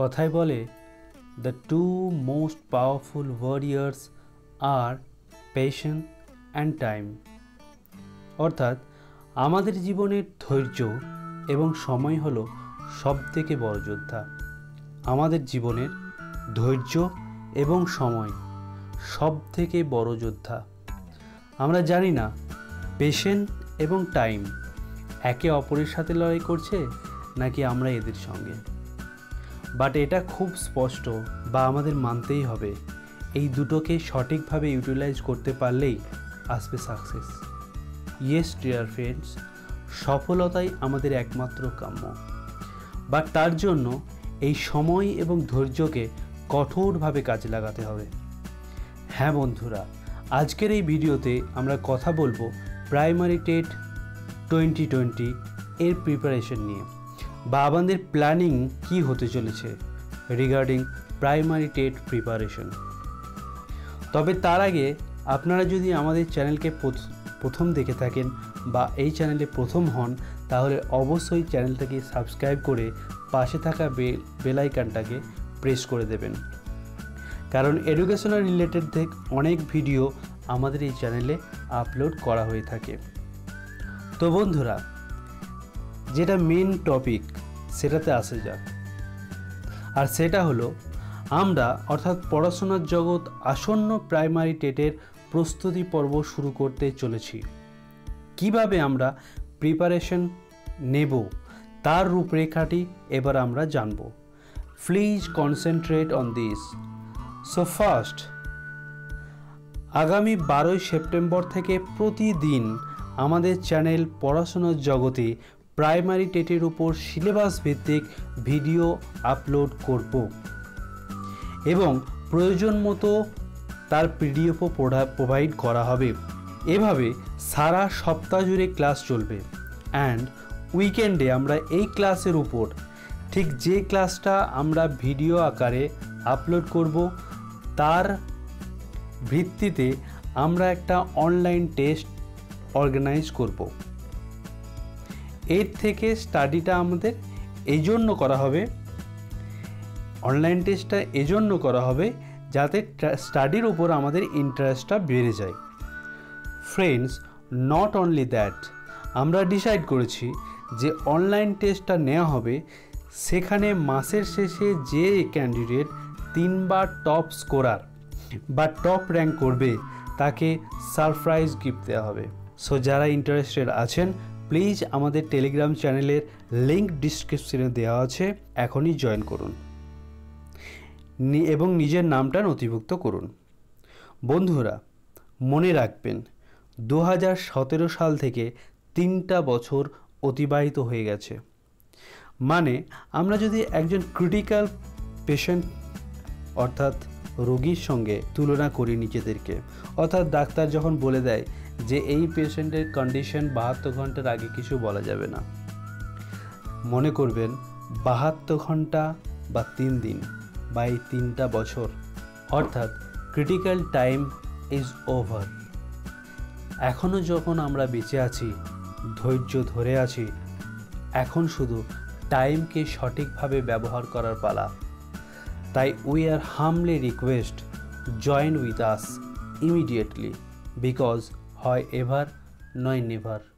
কথায় বলে the two most powerful warriors are patience and time। অর্থাৎ আমাদের জীবনের ধৈর্য এবং সময় হলো সবথেকে বড় যোদ্ধা। আমাদের জীবনের ধৈর্য এবং সময় সবথেকে বড় যোদ্ধা। আমরা জানি না পেশেন্স এবং টাইম একে অপরের সাথে লড়াই করছে নাকি আমরা এদের সঙ্গে, বাট এটা খুব স্পষ্ট বা আমাদের মানতেই হবে এই দুটোকে সঠিকভাবে ইউটিলাইজ করতে পারলেই আসবে সাকসেস। ইয়েস ডিয়ার ফ্রেন্ডস, সফলতাই আমাদের একমাত্র কাম্য, বাট তার জন্য এই সময় এবং ধৈর্যকে কঠোরভাবে কাজে লাগাতে হবে। হ্যাঁ বন্ধুরা, আজকের এই ভিডিওতে আমরা কথা বলবো প্রাইমারি টেট 2020 এর প্রিপারেশন নিয়ে বা আমাদের প্ল্যানিং কী হতে চলেছে রিগার্ডিং প্রাইমারি টেট প্রিপারেশন। তবে তার আগে আপনারা যদি আমাদের চ্যানেলকে প্রথম দেখে থাকেন বা এই চ্যানেলে প্রথম হন তাহলে অবশ্যই চ্যানেলটাকে সাবস্ক্রাইব করে পাশে থাকা বেল আইকনটাকে প্রেস করে দেবেন, কারণ এডুকেশনাল রিলেটেড থেকে অনেক ভিডিও আমাদের এই চ্যানেলে আপলোড করা হয়ে থাকে। তো বন্ধুরা, যেটা মেন টপিক সেটাতে আসা যাক, আর সেটা হলো আমরা অর্থাৎ পড়াশোনার জগৎ আসন্ন প্রাইমারি টেটের প্রস্তুতি পর্ব শুরু করতে চলেছি। কিভাবে আমরা প্রিপারেশন নেব তার রূপরেখাটি এবার আমরা জানব। Please concentrate on this. So first, আগামী 12ই সেপ্টেম্বর থেকে প্রতিদিন আমাদের চ্যানেল পড়াশোনার জগতে প্রাইমারি টেটের উপর সিলেবাস ভিত্তিক ভিডিও আপলোড করব এবং প্রয়োজন মতো তার পিডিএফও প্রোভাইড করা হবে। এভাবে সারা সপ্তাহ জুড়ে ক্লাস চলবে অ্যান্ড উইকেন্ডে আমরা এই ক্লাসের উপর ঠিক যে ক্লাসটা আমরা ভিডিও আকারে আপলোড করব তার ভিত্তিতে আমরা একটা অনলাইন টেস্ট অর্গানাইজ করব। এর থেকে স্টাডিটা আমাদের এই জন্য করা হবে, অনলাইন টেস্টটা এই জন্য করা হবে যাতে স্টাডির উপর আমাদের ইন্টারেস্টটা বেড়ে যায়। ফ্রেন্ডস, নট অনলি দ্যাট, আমরা ডিসাইড করেছি যে অনলাইন টেস্টটা নেওয়া হবে, সেখানে মাসের শেষে যে ক্যান্ডিডেট 3বার টপ স্কোরার বা টপ র্যাঙ্ক করবে তাকে সারপ্রাইজ গিফট দেওয়া হবে। সো যারা ইন্টারেস্টেড আছেন প্লিজ আমাদের টেলিগ্রাম চ্যানেলের লিঙ্ক ডিসক্রিপশনে দেওয়া আছে, এখনই জয়েন করুন এবং নিজের নামটা নথিভুক্ত করুন। বন্ধুরা মনে রাখবেন 2017 সাল থেকে 3টা বছর অতিবাহিত হয়ে গেছে, মানে আমরা যদি একজন ক্রিটিক্যাল পেশেন্ট অর্থাৎ রোগীর সঙ্গে তুলনা করি নিজেদেরকে, অর্থাৎ ডাক্তার যখন বলে দেয় যে এই পেশেন্টের কন্ডিশন 72 ঘন্টার আগে কিছু বলা যাবে না, মনে করবেন 72 ঘন্টা বা 3 দিন বা 3টা বছর অর্থাৎ ক্রিটিক্যাল টাইম ইজ ওভার। এখনও যখন আমরা বেঁচে আছি, ধৈর্য ধরে আছি, এখন শুধু টাইমকে সঠিকভাবে ব্যবহার করার পালা। তাই we are humbly request join with us immediately, because হয় এভার নয় নেভার।